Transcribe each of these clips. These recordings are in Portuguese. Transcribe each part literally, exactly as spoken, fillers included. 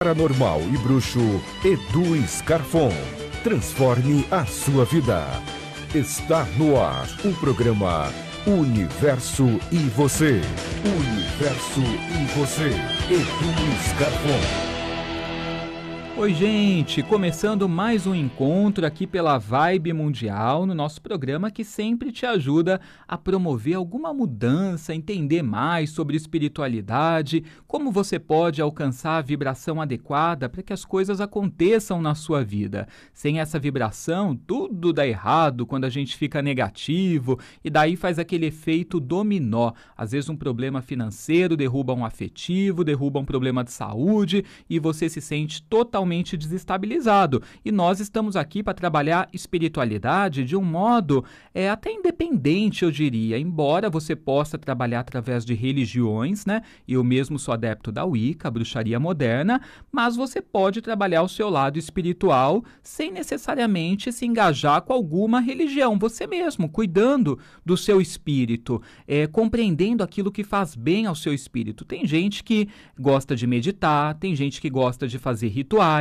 Paranormal e bruxo Edu Scarfon. Transforme a sua vida. Está no ar o programa Universo e Você. Universo e Você. Edu Scarfon. Oi, gente. Começando mais um encontro aqui pela Vibe Mundial, no nosso programa que sempre te ajuda a promover alguma mudança, entender mais sobre espiritualidade, como você pode alcançar a vibração adequada para que as coisas aconteçam na sua vida. Sem essa vibração, tudo dá errado quando a gente fica negativo e daí faz aquele efeito dominó. Às vezes um problema financeiro derruba um afetivo, derruba um problema de saúde e você se sente totalmente desestabilizado. E nós estamos aqui para trabalhar espiritualidade de um modo é, até independente, eu diria, embora você possa trabalhar através de religiões, né? Eu mesmo sou adepto da Wicca, a bruxaria moderna, mas você pode trabalhar o seu lado espiritual sem necessariamente se engajar com alguma religião, você mesmo, cuidando do seu espírito, é, compreendendo aquilo que faz bem ao seu espírito. Tem gente que gosta de meditar, tem gente que gosta de fazer rituais,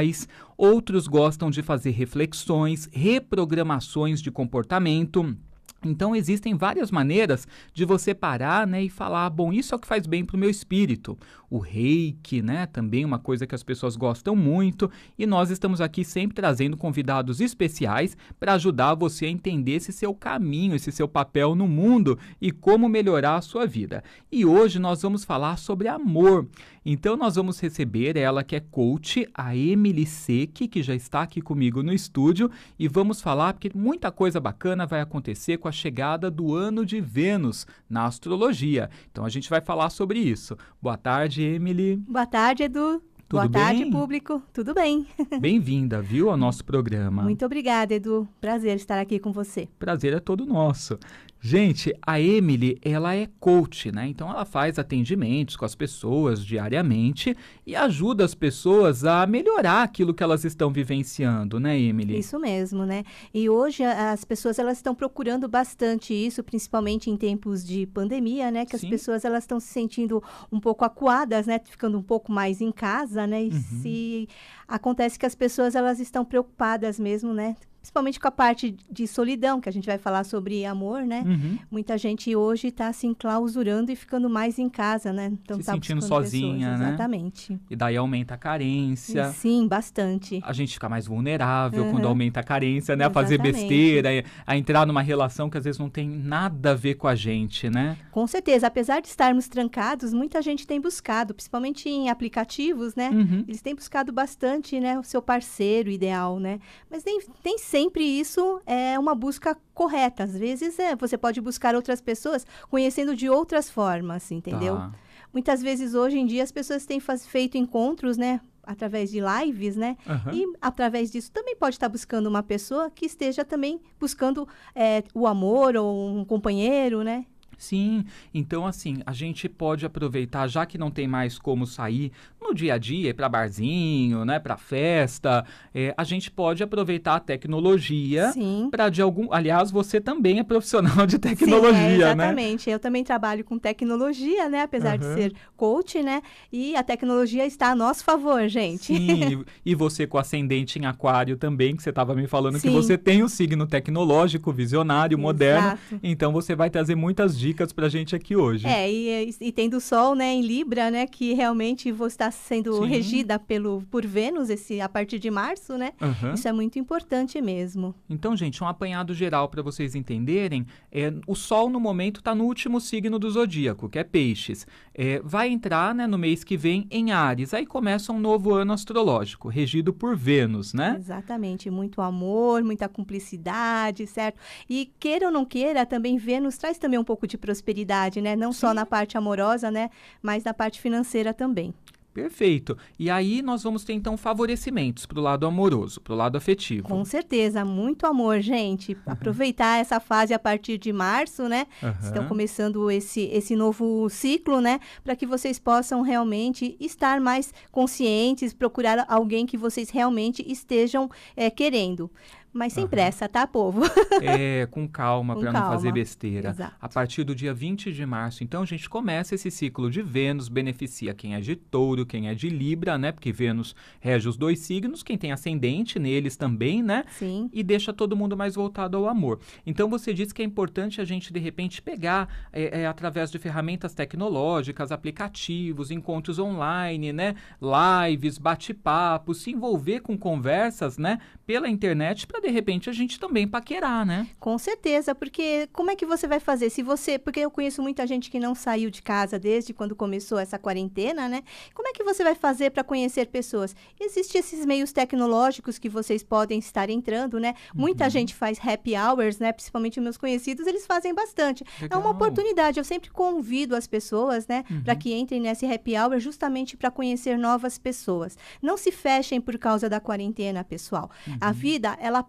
outros gostam de fazer reflexões, reprogramações de comportamento. Então, existem várias maneiras de você parar, né, e falar, bom, isso é o que faz bem para o meu espírito. O reiki, né, também uma coisa que as pessoas gostam muito. E nós estamos aqui sempre trazendo convidados especiais para ajudar você a entender esse seu caminho, esse seu papel no mundo e como melhorar a sua vida. E hoje nós vamos falar sobre amor. Então, nós vamos receber ela que é coach, a Emily Seki, que já está aqui comigo no estúdio. E vamos falar porque muita coisa bacana vai acontecer com a chegada do Ano de Vênus na astrologia. Então a gente vai falar sobre isso. Boa tarde, Emily. Boa tarde, Edu. Tudo Boa bem? tarde, público. Tudo bem? Bem-vinda, viu, ao nosso programa. Muito obrigada, Edu. Prazer estar aqui com você. Prazer é todo nosso. Gente, a Emily, ela é coach, né? Então, ela faz atendimentos com as pessoas diariamente e ajuda as pessoas a melhorar aquilo que elas estão vivenciando, né, Emily? Isso mesmo, né? E hoje as pessoas, elas estão procurando bastante isso, principalmente em tempos de pandemia, né? Que Sim. as pessoas, elas estão se sentindo um pouco acuadas, né? Ficando um pouco mais em casa, né? E uhum. se... acontece que as pessoas, elas estão preocupadas mesmo, né? Principalmente com a parte de solidão, que a gente vai falar sobre amor, né? Uhum. Muita gente hoje está se enclausurando e ficando mais em casa, né? Então, se tá sentindo sozinha, pessoas, né? Exatamente. E daí aumenta a carência. Sim, bastante. A gente fica mais vulnerável uhum. quando aumenta a carência, né? Exatamente. A fazer besteira, a entrar numa relação que às vezes não tem nada a ver com a gente, né? Com certeza. Apesar de estarmos trancados, muita gente tem buscado, principalmente em aplicativos, né? Uhum. Eles têm buscado bastante, né? O seu parceiro ideal, né? Mas nem, tem sempre Sempre isso é uma busca correta. Às vezes, é, você pode buscar outras pessoas conhecendo de outras formas, entendeu? Tá. Muitas vezes, hoje em dia, as pessoas têm faz, feito encontros, né? Através de lives, né? Uhum. E, através disso, também pode estar buscando uma pessoa que esteja também buscando é, o amor ou um companheiro, né? Sim, então assim, a gente pode aproveitar, já que não tem mais como sair no dia a dia, ir para barzinho, né, para festa, é, a gente pode aproveitar a tecnologia para de algum... Aliás, você também é profissional de tecnologia, Sim, é, exatamente. né? Exatamente, eu também trabalho com tecnologia, né, apesar uhum. de ser coach, né, e a tecnologia está a nosso favor, gente. Sim, e você com ascendente em aquário também, que você estava me falando Sim. que você tem o signo tecnológico, visionário, moderno, Exato. então você vai trazer muitas dicas. Dicas pra gente aqui hoje. É, e, e tendo o Sol, né, em Libra, né, que realmente você está sendo Sim. regida pelo, por Vênus esse, a partir de março, né? Uhum. Isso é muito importante mesmo. Então, gente, um apanhado geral para vocês entenderem, é, o Sol, no momento, está no último signo do Zodíaco, que é Peixes. É, vai entrar, né, no mês que vem em Áries, aí começa um novo ano astrológico, regido por Vênus, né? Exatamente, muito amor, muita cumplicidade, certo? E queira ou não queira, também Vênus traz também um pouco de prosperidade, né? Não Sim. só na parte amorosa, né? Mas na parte financeira também. Perfeito. E aí nós vamos ter, então, favorecimentos para o lado amoroso, para o lado afetivo. Com certeza. Muito amor, gente. Uhum. Aproveitar essa fase a partir de março, né? Uhum. Estão começando esse, esse novo ciclo, né? Para que vocês possam realmente estar mais conscientes, procurar alguém que vocês realmente estejam é, querendo. Mas sem uhum. pressa, tá, povo? É, com calma, para não fazer besteira. Exato. A partir do dia vinte de março, então, a gente começa esse ciclo de Vênus, beneficia quem é de touro, quem é de Libra, né? Porque Vênus rege os dois signos, quem tem ascendente neles também, né? Sim. E deixa todo mundo mais voltado ao amor. Então, você disse que é importante a gente, de repente, pegar, é, é, através de ferramentas tecnológicas, aplicativos, encontros online, né? Lives, bate-papos, se envolver com conversas, né? Pela internet, para de repente a gente também paquerar, né? Com certeza, porque como é que você vai fazer? Se você, porque eu conheço muita gente que não saiu de casa desde quando começou essa quarentena, né? Como é que você vai fazer para conhecer pessoas? Existem esses meios tecnológicos que vocês podem estar entrando, né? Uhum. Muita gente faz happy hours, né? Principalmente meus conhecidos, eles fazem bastante. Legal. É uma oportunidade, eu sempre convido as pessoas, né? Uhum. Para que entrem nesse happy hour justamente para conhecer novas pessoas. Não se fechem por causa da quarentena, pessoal. Uhum. A vida, ela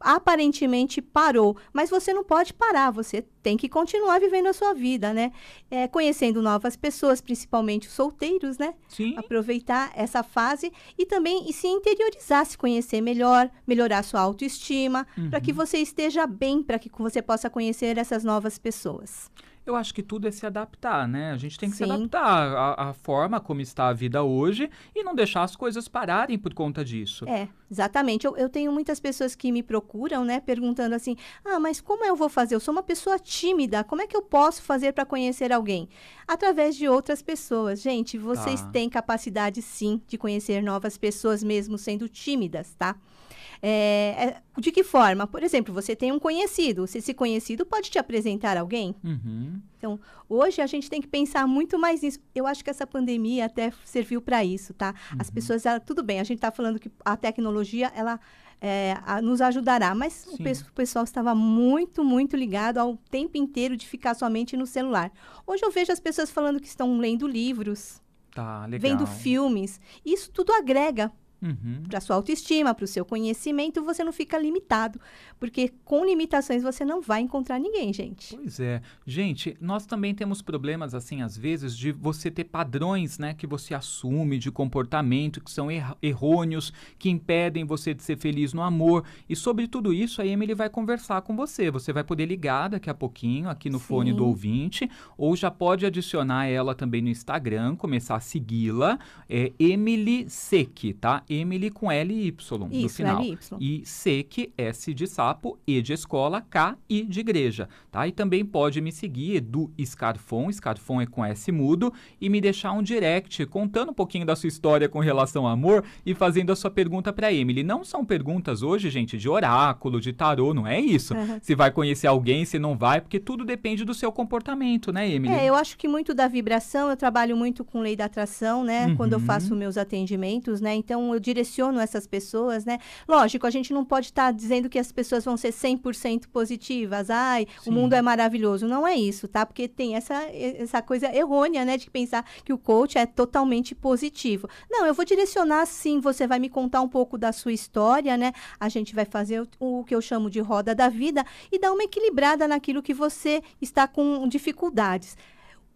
aparentemente parou, mas você não pode parar, você tem que continuar vivendo a sua vida, né? É, conhecendo novas pessoas, principalmente os solteiros, né? Sim. Aproveitar essa fase e também e se interiorizar, se conhecer melhor, melhorar sua autoestima, uhum. para que você esteja bem, para que você possa conhecer essas novas pessoas. Eu acho que tudo é se adaptar, né? A gente tem que Sim. se adaptar à, à forma como está a vida hoje e não deixar as coisas pararem por conta disso. É, exatamente. Eu, eu tenho muitas pessoas que me procuram, né? Perguntando assim, ah, mas como eu vou fazer? Eu sou uma pessoa tímida, como é que eu posso fazer para conhecer alguém? Através de outras pessoas. Gente, vocês tá. têm capacidade, sim, de conhecer novas pessoas mesmo sendo tímidas, tá? É, de que forma? Por exemplo, você tem um conhecido. Se esse conhecido pode te apresentar alguém? Uhum. Então, hoje a gente tem que pensar muito mais nisso. Eu acho que essa pandemia até serviu para isso, tá? Uhum. As pessoas, ela, tudo bem, a gente está falando que a tecnologia, ela é, a, nos ajudará. Mas o, pe o pessoal estava muito, muito ligado ao tempo inteiro de ficar somente no celular. Hoje eu vejo as pessoas falando que estão lendo livros, tá, legal. Vendo filmes. Isso tudo agrega. Uhum. Para sua autoestima, para o seu conhecimento, você não fica limitado, porque com limitações você não vai encontrar ninguém, gente. Pois é. Gente, nós também temos problemas, assim, às vezes, de você ter padrões, né, que você assume de comportamento, que são er- errôneos, que impedem você de ser feliz no amor. E sobre tudo isso, a Emily vai conversar com você. Você vai poder ligar daqui a pouquinho, aqui no Sim. fone do ouvinte, ou já pode adicionar ela também no Instagram, começar a segui-la. É Emily Seki, tá? Emily com L Y Isso, no final. L Y. E Seki, S de sapo, E de escola, K, I de igreja, tá? E também pode me seguir, Edu Scarfon, Scarfon é com S mudo, e me deixar um direct contando um pouquinho da sua história com relação ao amor e fazendo a sua pergunta pra Emily. Não são perguntas hoje, gente, de oráculo, de tarô, não é isso. Uhum. Se vai conhecer alguém, se não vai, porque tudo depende do seu comportamento, né, Emily? É, eu acho que muito da vibração, eu trabalho muito com lei da atração, né? Uhum. Quando eu faço meus atendimentos, né? Então, eu Eu direciono essas pessoas, né? Lógico, a gente não pode estar tá dizendo que as pessoas vão ser cem por cento positivas. Ai, Sim. o mundo é maravilhoso. Não é isso, tá? Porque tem essa, essa coisa errônea, né? De pensar que o coach é totalmente positivo. Não, eu vou direcionar sim. Você vai me contar um pouco da sua história, né? A gente vai fazer o, o que eu chamo de roda da vida e dar uma equilibrada naquilo que você está com dificuldades.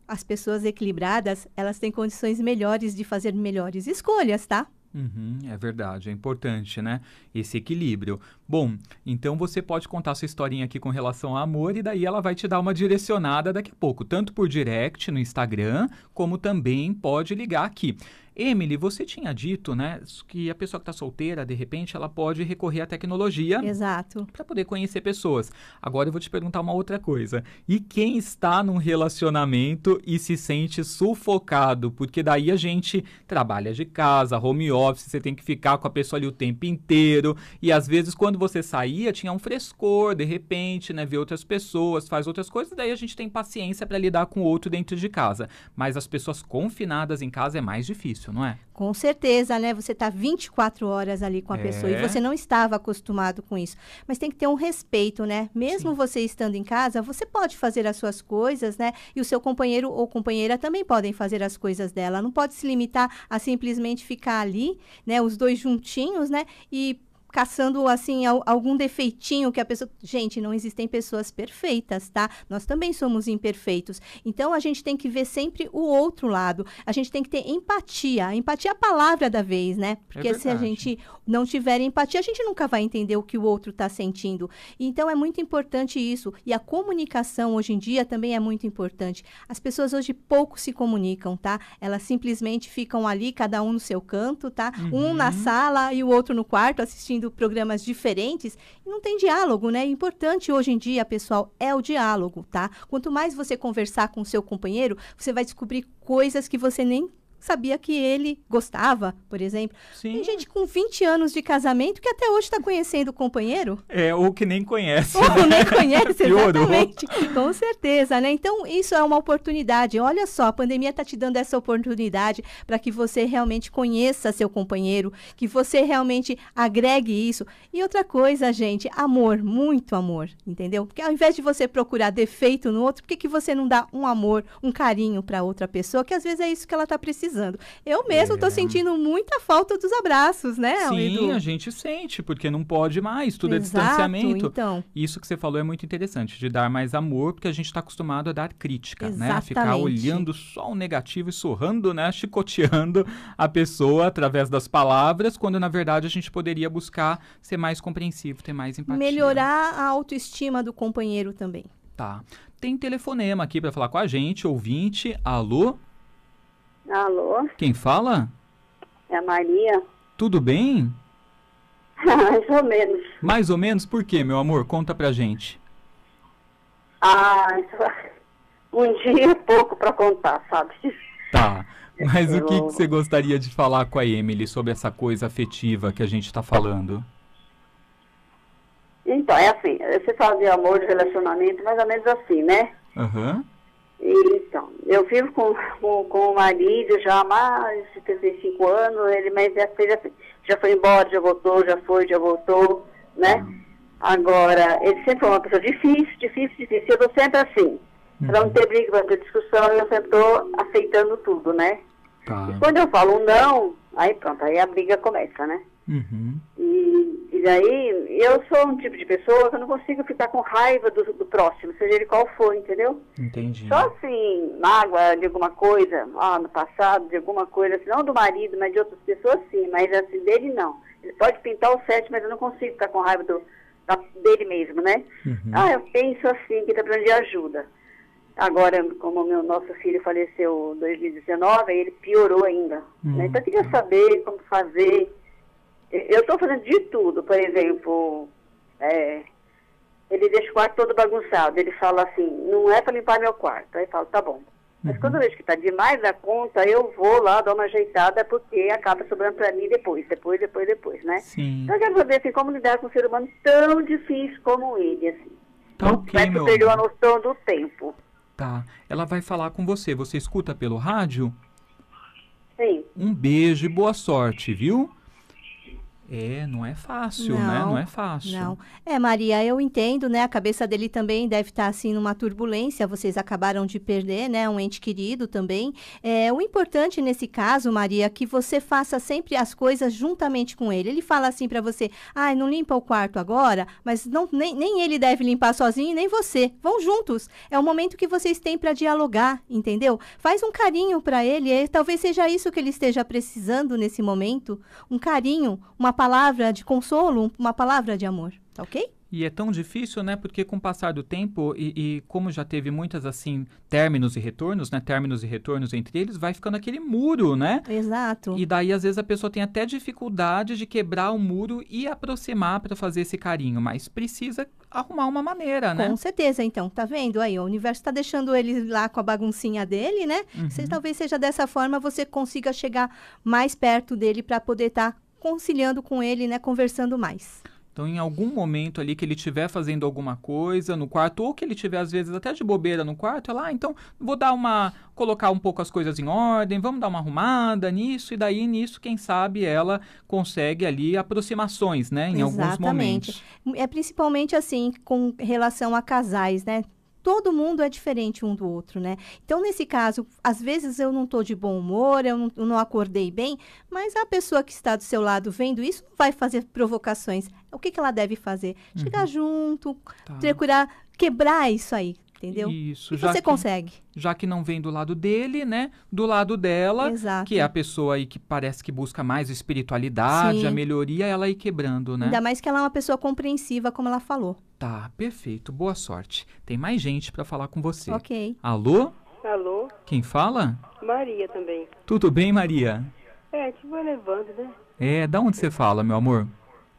As pessoas equilibradas, elas têm condições melhores de fazer melhores escolhas, tá? Uhum, é verdade, é importante, né? Esse equilíbrio. Bom, então você pode contar sua historinha aqui com relação ao amor e daí ela vai te dar uma direcionada daqui a pouco, tanto por direct no Instagram, como também pode ligar aqui. Emily, você tinha dito, né, que a pessoa que está solteira, de repente, ela pode recorrer à tecnologia. Exato. Para poder conhecer pessoas. Agora eu vou te perguntar uma outra coisa. E quem está num relacionamento e se sente sufocado? Porque daí a gente trabalha de casa, home office, você tem que ficar com a pessoa ali o tempo inteiro. E às vezes, quando você saía, tinha um frescor, de repente, né, vê outras pessoas, faz outras coisas. Daí a gente tem paciência para lidar com o outro dentro de casa. Mas as pessoas confinadas em casa é mais difícil. Não é? Com certeza, né? Você está vinte e quatro horas ali com a é. pessoa e você não estava acostumado com isso. Mas tem que ter um respeito, né? Mesmo Sim. você estando em casa, você pode fazer as suas coisas, né? E o seu companheiro ou companheira também podem fazer as coisas dela. Não pode se limitar a simplesmente ficar ali, né? Os dois juntinhos, né? E caçando, assim, algum defeitinho que a pessoa... Gente, não existem pessoas perfeitas, tá? Nós também somos imperfeitos. Então, a gente tem que ver sempre o outro lado. A gente tem que ter empatia. Empatia é a palavra da vez, né? Porque é se a gente não tiver empatia, a gente nunca vai entender o que o outro tá sentindo. Então, é muito importante isso. E a comunicação, hoje em dia, também é muito importante. As pessoas hoje pouco se comunicam, tá? Elas simplesmente ficam ali, cada um no seu canto, tá? Uhum. Um na sala e o outro no quarto, assistindo programas diferentes, e não tem diálogo, né? Importante hoje em dia, pessoal, é o diálogo, tá? Quanto mais você conversar com o seu companheiro, você vai descobrir coisas que você nem sabia que ele gostava, por exemplo. Sim. Tem gente com vinte anos de casamento que até hoje está conhecendo o companheiro. É, ou que nem conhece. Ou né? nem conhece, exatamente. Com certeza, né? Então, isso é uma oportunidade. Olha só, a pandemia está te dando essa oportunidade para que você realmente conheça seu companheiro, que você realmente agregue isso. E outra coisa, gente, amor, muito amor, entendeu? Porque ao invés de você procurar defeito no outro, por que que você não dá um amor, um carinho para outra pessoa? Que às vezes é isso que ela está precisando. Eu mesmo estou é. sentindo muita falta dos abraços, né, Sim, Edu? A gente sente, porque não pode mais, tudo Exato, é distanciamento. Então. Isso que você falou é muito interessante, de dar mais amor, porque a gente está acostumado a dar crítica, Exatamente. né? A ficar olhando só o negativo e surrando, né? Chicoteando a pessoa através das palavras, quando na verdade a gente poderia buscar ser mais compreensivo, ter mais empatia. Melhorar a autoestima do companheiro também. Tá. Tem telefonema aqui para falar com a gente, ouvinte. Alô? Alô? Quem fala? É a Maria. Tudo bem? Mais ou menos. Mais ou menos? Por quê, meu amor? Conta pra gente. Ah, um dia é pouco pra contar, sabe? Tá. Mas Eu... o que que você gostaria de falar com a Emily sobre essa coisa afetiva que a gente tá falando? Então, é assim, você fala de amor, de relacionamento, mais ou menos assim, né? Aham. Uhum. Então, eu vivo com, com, com o marido já há mais de trinta e cinco anos, ele mas já, já foi embora, já voltou, já foi, já voltou, né? Uhum. Agora, ele sempre foi uma pessoa difícil, difícil, difícil, eu estou sempre assim. Uhum. Para não ter briga, para não ter discussão, eu sempre estou aceitando tudo, né? Tá. E quando eu falo não, aí pronto, aí a briga começa, né? Uhum. E, e daí, eu sou um tipo de pessoa que eu não consigo ficar com raiva do, do próximo, seja ele qual for, entendeu? Entendi. Só assim, mágoa de alguma coisa, ah, no passado, de alguma coisa, assim, não do marido, mas de outras pessoas sim, mas assim, dele não. Ele pode pintar o sete, mas eu não consigo ficar com raiva do, da, dele mesmo, né? Uhum. Ah, eu penso assim, que tá precisando de ajuda. Agora, como meu nosso filho faleceu em dois mil e dezenove, ele piorou ainda. Uhum. Né? Então, eu queria saber como fazer. Eu estou fazendo de tudo, por exemplo, é, ele deixa o quarto todo bagunçado, ele fala assim, não é para limpar meu quarto, aí eu falo, tá bom. Mas uhum. quando eu vejo que está demais da conta, eu vou lá, dou uma ajeitada, porque acaba sobrando para mim depois, depois, depois, depois, né? Sim. Então eu quero saber assim, como lidar com um ser humano tão difícil como ele, assim. Tá ok, Mas meu... perdeu a noção do tempo. Tá, ela vai falar com você, você escuta pelo rádio? Sim. Um beijo e boa sorte, viu? É, não é fácil, não, né? Não é fácil. Não. É, Maria, eu entendo, né? A cabeça dele também deve estar, assim, numa turbulência. Vocês acabaram de perder, né? Um ente querido também. É, o importante nesse caso, Maria, é que você faça sempre as coisas juntamente com ele. Ele fala assim pra você, ai, ah, não limpa o quarto agora, mas não, nem, nem ele deve limpar sozinho, nem você. Vão juntos. É o momento que vocês têm pra dialogar, entendeu? Faz um carinho pra ele. É, talvez seja isso que ele esteja precisando nesse momento. Um carinho, uma palavra de consolo, uma palavra de amor, tá ok? E é tão difícil, né? Porque com o passar do tempo, e, e como já teve muitas, assim, términos e retornos, né? Términos e retornos entre eles, vai ficando aquele muro, né? Exato. E daí, às vezes, a pessoa tem até dificuldade de quebrar o muro e aproximar para fazer esse carinho, mas precisa arrumar uma maneira, né? Com certeza, então. Tá vendo aí? O universo tá deixando ele lá com a baguncinha dele, né? Uhum. Se, talvez seja dessa forma, você consiga chegar mais perto dele para poder estar tá conciliando com ele, né? Conversando mais. Então, em algum momento ali que ele estiver fazendo alguma coisa no quarto, ou que ele estiver, às vezes, até de bobeira no quarto, ela, ah, então, vou dar uma... colocar um pouco as coisas em ordem, vamos dar uma arrumada nisso, e daí nisso, quem sabe, ela consegue ali aproximações, né? Em Exatamente. Alguns momentos. É principalmente assim, com relação a casais, né? todo mundo é diferente um do outro, né? Então, nesse caso, às vezes eu não estou de bom humor, eu não, eu não acordei bem, mas a pessoa que está do seu lado vendo isso não vai fazer provocações. O que, que ela deve fazer? Uhum. Chegar junto, tá. procurar quebrar isso aí, entendeu? Isso, e já você que, consegue. Já que não vem do lado dele, né? Do lado dela, Exato. Que é a pessoa aí que parece que busca mais espiritualidade, Sim. a melhoria, ela ir quebrando, né? Ainda mais que ela é uma pessoa compreensiva, como ela falou. Tá, perfeito. Boa sorte. Tem mais gente para falar com você. Ok. Alô? Alô? Quem fala? Maria também. Tudo bem, Maria? É, tipo elevando, né? É, da onde você fala, meu amor?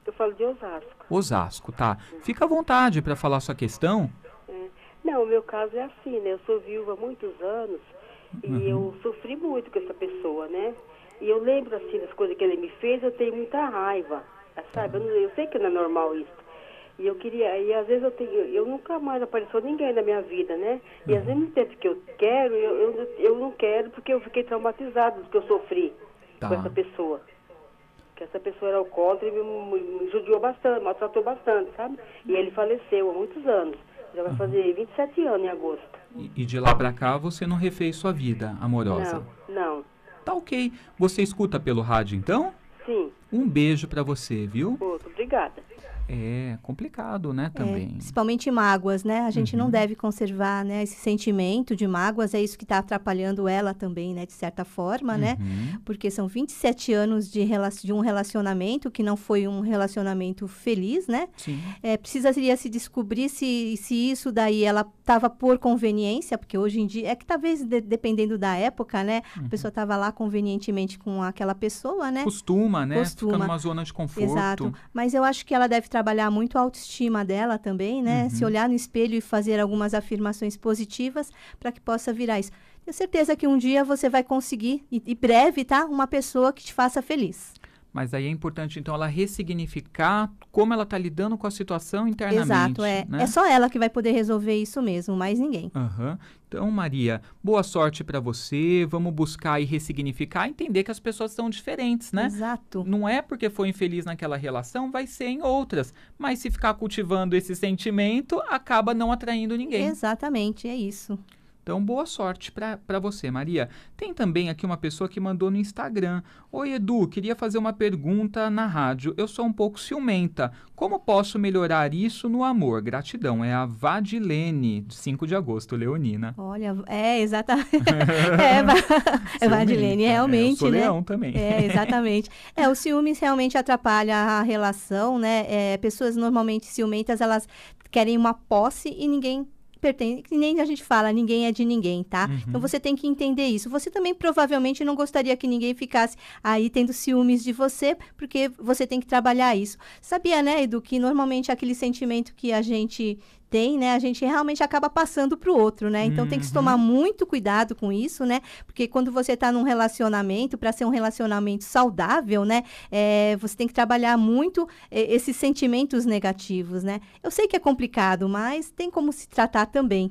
Eu falo de Osasco. Osasco, tá. Hum. Fica à vontade para falar sua questão. É. Não, o meu caso é assim, né? Eu sou viúva há muitos anos e uhum. eu sofri muito com essa pessoa, né? E eu lembro, assim, das coisas que ele me fez, eu tenho muita raiva, sabe? Uhum. Eu, não, eu sei que não é normal isso. E eu queria, e às vezes eu tenho, eu nunca mais apareceu ninguém na minha vida, né? E uhum. às vezes no tempo que eu quero, eu, eu, eu não quero porque eu fiquei traumatizado porque eu sofri tá. com essa pessoa. Porque essa pessoa era alcoólatra e me, me, me judiou bastante, maltratou bastante, sabe? E ele faleceu há muitos anos. Já vai uhum. fazer vinte e sete anos em agosto. E, e de lá pra cá você não refez sua vida amorosa? Não, não. Tá ok. Você escuta pelo rádio então? Sim. Um beijo pra você, viu? Muito obrigada. É complicado, né, também. É, principalmente mágoas, né? A gente uhum. não deve conservar, né, esse sentimento de mágoas. É isso que está atrapalhando ela também, né, de certa forma, uhum. né? Porque são vinte e sete anos de, de um relacionamento que não foi um relacionamento feliz, né? Sim. É, precisaria se descobrir se, se isso daí ela estava por conveniência, porque hoje em dia, é que talvez de, dependendo da época, né? Uhum. A pessoa estava lá convenientemente com aquela pessoa, né? Costuma, né? Costuma. Fica numa zona de conforto. Exato. Mas eu acho que ela deve trabalhar muito a autoestima dela também, né? Uhum. Se olhar no espelho e fazer algumas afirmações positivas para que possa virar isso. Tenho certeza que um dia você vai conseguir, e, e breve, tá? Uma pessoa que te faça feliz. Mas aí é importante, então, ela ressignificar como ela está lidando com a situação internamente. Exato, é. Né? É só ela que vai poder resolver isso mesmo, mais ninguém. Uhum. Então, Maria, boa sorte para você. Vamos buscar e ressignificar, entender que as pessoas são diferentes, né? Exato. Não é porque foi infeliz naquela relação, vai ser em outras. Mas se ficar cultivando esse sentimento, acaba não atraindo ninguém. Exatamente, é isso. Então, boa sorte para você, Maria. Tem também aqui uma pessoa que mandou no Instagram. Oi, Edu, queria fazer uma pergunta na rádio. Eu sou um pouco ciumenta. Como posso melhorar isso no amor? Gratidão. É a Vadilene, de cinco de agosto, Leonina. Olha, é, exatamente. é, é Vadilene, realmente, é, eu sou né? leão também. É, exatamente. É, o ciúme realmente atrapalha a relação, né? É, pessoas normalmente ciumentas, elas querem uma posse e ninguém... pertence, nem a gente fala, ninguém é de ninguém, tá? Uhum. Então, você tem que entender isso. Você também, provavelmente, não gostaria que ninguém ficasse aí tendo ciúmes de você, porque você tem que trabalhar isso. Sabia, né, Edu, que normalmente aquele sentimento que a gente... tem, né? A gente realmente acaba passando para o outro, né? Então, uhum. tem que se tomar muito cuidado com isso, né? Porque quando você está num relacionamento, para ser um relacionamento saudável, né? É, você tem que trabalhar muito é, esses sentimentos negativos, né? Eu sei que é complicado, mas tem como se tratar também.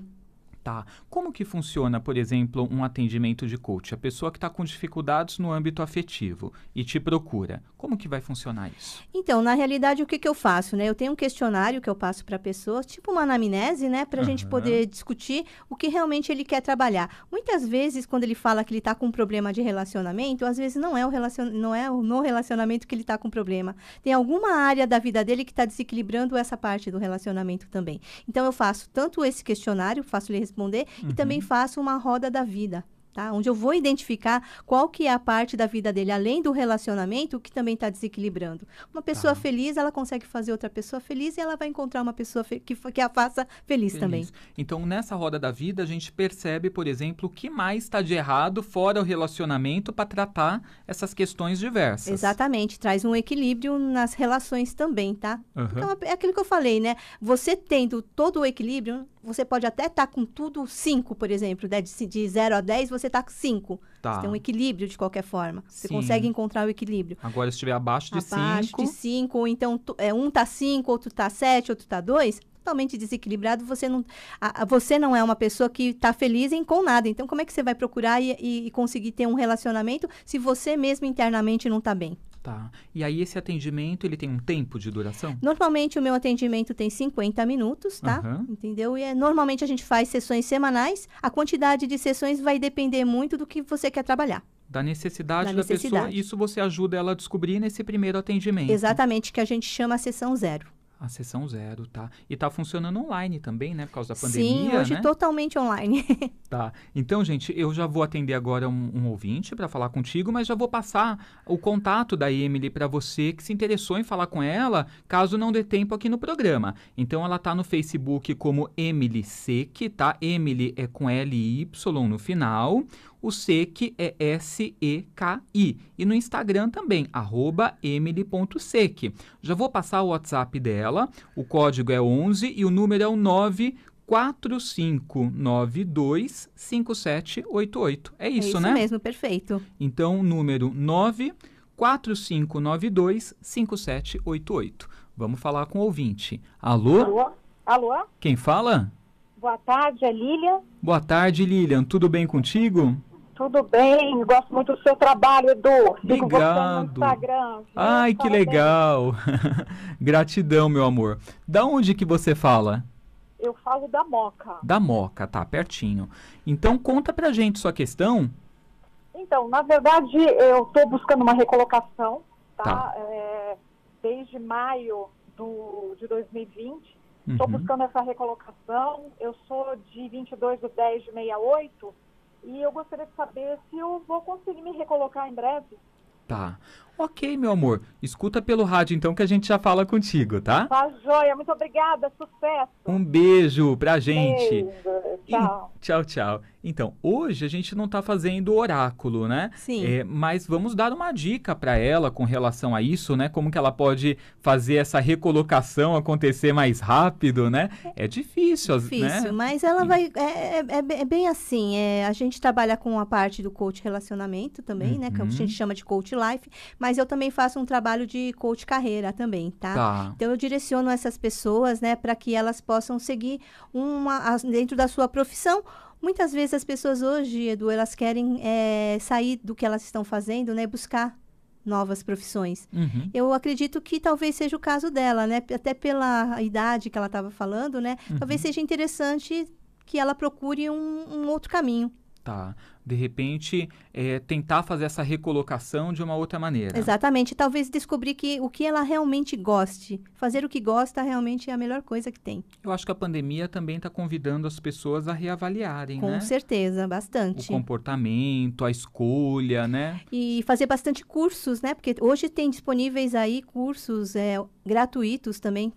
Tá. Como que funciona, por exemplo, um atendimento de coach? A pessoa que está com dificuldades no âmbito afetivo e te procura, como que vai funcionar isso? Então, na realidade, o que, que eu faço, né? Eu tenho um questionário que eu passo para a pessoa, tipo uma anamnese, né? Para a uhum. gente poder discutir o que realmente ele quer trabalhar. Muitas vezes, quando ele fala que ele está com um problema de relacionamento, às vezes não é, o relacion... não é no relacionamento que ele está com problema. Tem alguma área da vida dele que está desequilibrando essa parte do relacionamento também. Então, eu faço tanto esse questionário, faço ele responder, uhum. e também faço uma roda da vida, tá? Onde eu vou identificar qual que é a parte da vida dele, além do relacionamento, que também está desequilibrando. Uma pessoa tá. feliz, ela consegue fazer outra pessoa feliz e ela vai encontrar uma pessoa que, que a faça feliz, feliz também. Então, nessa roda da vida, a gente percebe, por exemplo, o que mais está de errado fora o relacionamento para tratar essas questões diversas. Exatamente. Traz um equilíbrio nas relações também, tá? Uhum. Então, é aquilo que eu falei, né? Você tendo todo o equilíbrio... Você pode até estar tá com tudo cinco, por exemplo, né? De zero a dez, você está com cinco. Tá. Você tem um equilíbrio de qualquer forma. Você Sim. consegue encontrar o equilíbrio. Agora, se estiver abaixo de cinco... Abaixo de cinco, ou então é, um está cinco, outro está sete, outro está dois, totalmente desequilibrado, você não, a, você não é uma pessoa que está feliz em, com nada. Então, como é que você vai procurar e, e, e conseguir ter um relacionamento se você mesmo internamente não está bem? Tá. E aí esse atendimento, ele tem um tempo de duração? Normalmente o meu atendimento tem cinquenta minutos, tá? Uhum. Entendeu? E é, normalmente a gente faz sessões semanais. A quantidade de sessões vai depender muito do que você quer trabalhar. Da necessidade da, da necessidade. pessoa. Isso você ajuda ela a descobrir nesse primeiro atendimento. Exatamente, que a gente chama a sessão zero. A sessão zero, tá. E tá funcionando online também, né? Por causa da pandemia, Sim, hoje né? totalmente online. Tá. Então, gente, eu já vou atender agora um, um ouvinte para falar contigo, mas já vou passar o contato da Emily para você que se interessou em falar com ela, caso não dê tempo aqui no programa. Então, ela tá no Facebook como Emily Seki, tá? Emily é com L Y no final. O Seki é S E K I. E no Instagram também, arroba emily ponto seki. Já vou passar o WhatsApp dela, o código é onze e o número é o nove quatro cinco nove dois cinco sete oito oito. É isso, é isso né? Isso mesmo, perfeito. Então, número nove quatro cinco nove dois cinco sete oito oito. Vamos falar com o ouvinte. Alô? Alô? Alô? Quem fala? Boa tarde, é Lilian. Boa tarde, Lilian. Tudo bem contigo? Tudo bem, gosto muito do seu trabalho, Edu. Sigo você no Instagram. Ai, que legal. Gratidão, meu amor. Da onde que você fala? Eu falo da Moca. Da Moca, tá, pertinho. Então, conta pra gente sua questão. Então, na verdade, eu tô buscando uma recolocação, tá? tá. É, desde maio do, de dois mil e vinte. Estou uhum. buscando essa recolocação. Eu sou de vinte e dois de dez de sessenta e oito. E eu gostaria de saber se eu vou conseguir me recolocar em breve. Tá. Ok, meu amor. Escuta pelo rádio, então, que a gente já fala contigo, tá? Tá, joia. Muito obrigada. Sucesso. Um beijo pra gente. Beijo. Tchau. E, tchau, tchau. Então, hoje a gente não tá fazendo oráculo, né? Sim. É, mas vamos dar uma dica pra ela com relação a isso, né? Como que ela pode fazer essa recolocação acontecer mais rápido, né? É difícil, difícil, né? Difícil, mas ela vai... É, é, é bem assim. É, a gente trabalha com a parte do coach relacionamento também, uhum. né? Que a gente chama de coach life, mas eu também faço um trabalho de coach carreira também, tá? tá. Então, eu direciono essas pessoas, né? Pra que elas possam seguir uma, dentro da sua profissão. Muitas vezes as pessoas hoje, Edu, elas querem é, sair do que elas estão fazendo, né? Buscar novas profissões. Uhum. Eu acredito que talvez seja o caso dela, né? Até pela idade que ela estava falando, né? Uhum. Talvez seja interessante que ela procure um, um outro caminho. Tá. De repente, é, tentar fazer essa recolocação de uma outra maneira. Exatamente. Talvez descobrir que o que ela realmente goste. Fazer o que gosta realmente é a melhor coisa que tem. Eu acho que a pandemia também está convidando as pessoas a reavaliarem, Com né? Com certeza, bastante. O comportamento, a escolha, né? E fazer bastante cursos, né? Porque hoje tem disponíveis aí cursos é, gratuitos também.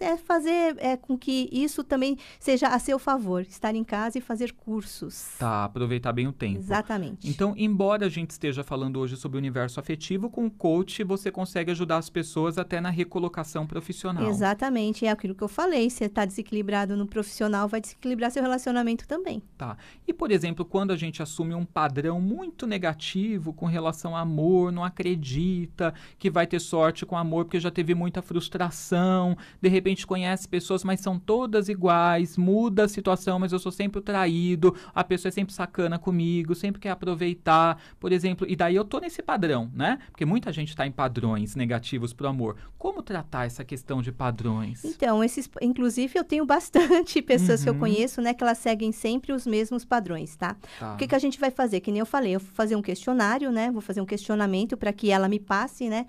É fazer é, com que isso também seja a seu favor, estar em casa e fazer cursos. Tá, aproveitar bem o tempo. Exatamente. Então, embora a gente esteja falando hoje sobre o universo afetivo, com o coach você consegue ajudar as pessoas até na recolocação profissional. Exatamente, é aquilo que eu falei, se está desequilibrado no profissional, vai desequilibrar seu relacionamento também. Tá, e por exemplo, quando a gente assume um padrão muito negativo com relação a amor, não acredita que vai ter sorte com amor, porque já teve muita frustração, de repente De repente conhece pessoas, mas são todas iguais, muda a situação, mas eu sou sempre o traído, a pessoa é sempre sacana comigo, sempre quer aproveitar, por exemplo, e daí eu tô nesse padrão, né? Porque muita gente está em padrões negativos pro amor. Como tratar essa questão de padrões? Então, esses, inclusive eu tenho bastante pessoas uhum. que eu conheço, né, que elas seguem sempre os mesmos padrões, tá? tá? O que que a gente vai fazer? Que nem eu falei, eu vou fazer um questionário, né? Vou fazer um questionamento para que ela me passe, né?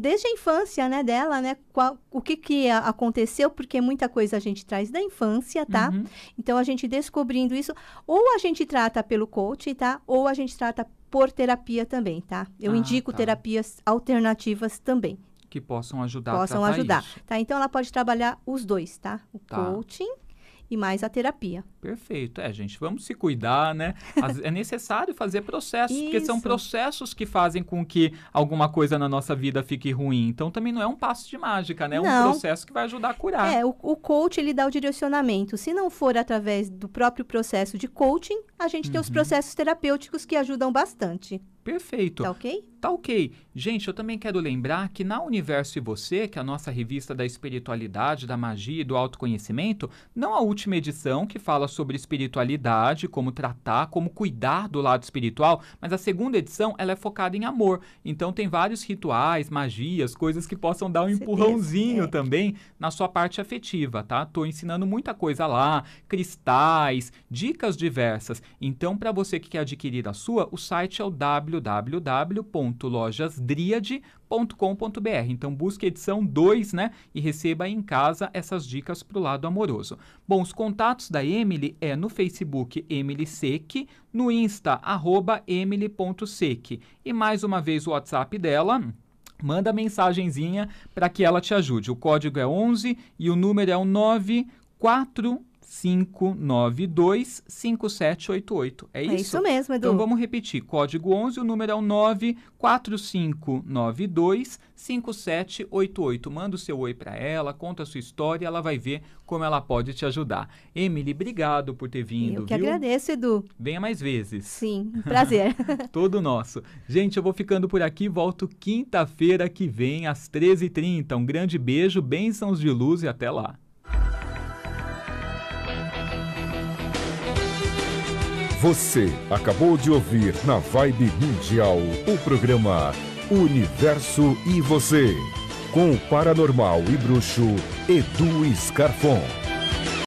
Desde a infância, né, dela, né? Qual, o que que a, aconteceu, porque muita coisa a gente traz da infância, tá? Uhum. Então, a gente descobrindo isso, ou a gente trata pelo coach, tá? Ou a gente trata por terapia também, tá? Eu ah, indico tá. terapias alternativas também. Que possam ajudar possam a tratar ajudar, isso. tá? Então, ela pode trabalhar os dois, tá? O tá. coaching e mais a terapia. Perfeito. É, gente, vamos se cuidar, né? As, é necessário fazer processos, porque são processos que fazem com que alguma coisa na nossa vida fique ruim. Então, também não é um passo de mágica, né? É um processo que vai ajudar a curar. É, o, o coach, ele dá o direcionamento. Se não for através do próprio processo de coaching, a gente uhum. tem os processos terapêuticos que ajudam bastante. Perfeito. Tá ok? Tá ok. Gente, eu também quero lembrar que na Universo e Você, que é a nossa revista da espiritualidade, da magia e do autoconhecimento, não a última edição que fala sobre espiritualidade, como tratar, como cuidar do lado espiritual, mas a segunda edição ela é focada em amor. Então tem vários rituais, magias, coisas que possam dar um Você empurrãozinho é. também na sua parte afetiva, tá? Tô ensinando muita coisa lá, cristais, dicas diversas. Então, para você que quer adquirir a sua, o site é o w w w ponto lojas driade ponto com ponto br. Então, busque edição dois, né? E receba aí em casa essas dicas para o lado amoroso. Bom, os contatos da Emily é no Facebook Emily Seki, no Insta, arroba emily ponto seki. E mais uma vez o WhatsApp dela... Manda mensagenzinha para que ela te ajude. O código é onze e o número é o nove quatro cinco nove dois cinco sete oito oito. É isso? É isso mesmo, Edu. Então vamos repetir. Código onze, o número é o nove quatro cinco nove dois cinco sete oito oito. Manda o seu oi para ela, conta a sua história e ela vai ver como ela pode te ajudar. Emily, obrigado por ter vindo. Eu que viu? agradeço, Edu. Venha mais vezes. Sim, prazer. Todo nosso. Gente, eu vou ficando por aqui. Volto quinta-feira que vem, às treze e trinta. Um grande beijo, bênçãos de luz e até lá. Você acabou de ouvir na Vibe Mundial o programa Universo e Você, com o paranormal e bruxo Edu Scarfon.